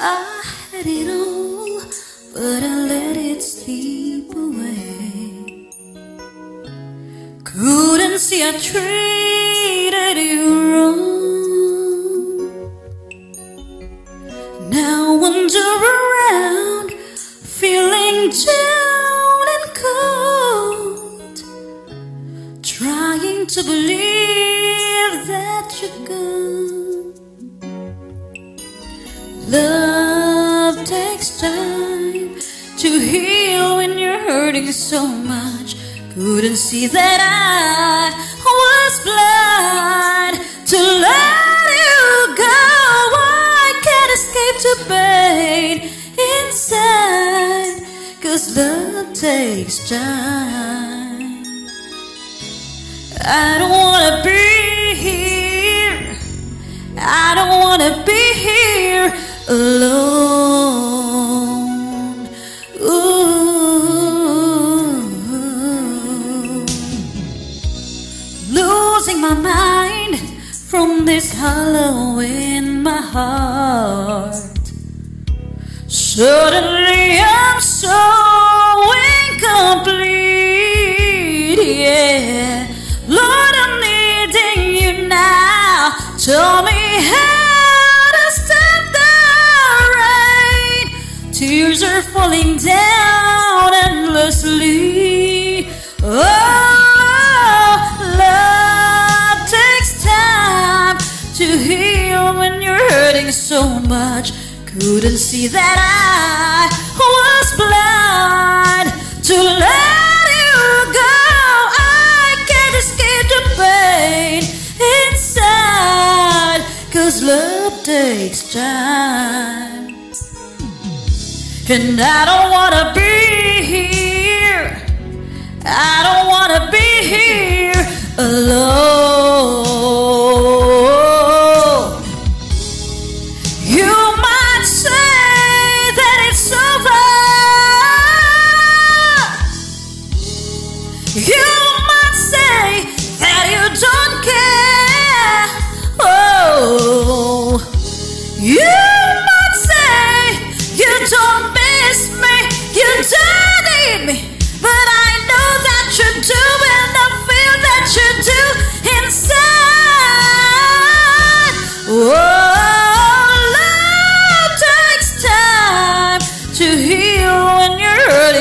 I had it all, but I let it slip away. Couldn't see I treated you wrong. Now I wander around feeling down and cold, trying to believe that you're gone. Love takes time to heal when you're hurting so much. Couldn't see that I was blind to let you go. I can't escape the pain inside, cause love takes time. I don't wanna be here, I don't wanna be here alone. Ooh. Losing my mind from this hollow in my heart. Suddenly I'm so incomplete, yeah. Lord, I'm needing you now. Tell me how. Tears are falling down endlessly. Oh, love takes time to heal when you're hurting so much. Couldn't see that I was blind to let you go. I can't escape the pain inside, cause love takes time. And I don't wanna be here, I don't wanna be here alone. You might say that it's over, you might say that you don't care. Oh, you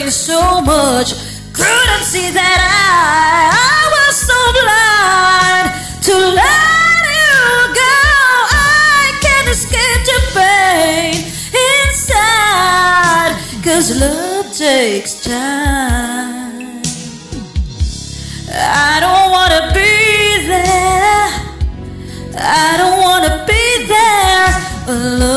so much. Couldn't see that I was so blind to let you go. I can't escape the pain inside, cause love takes time. I don't wanna be there, I don't wanna be there alone.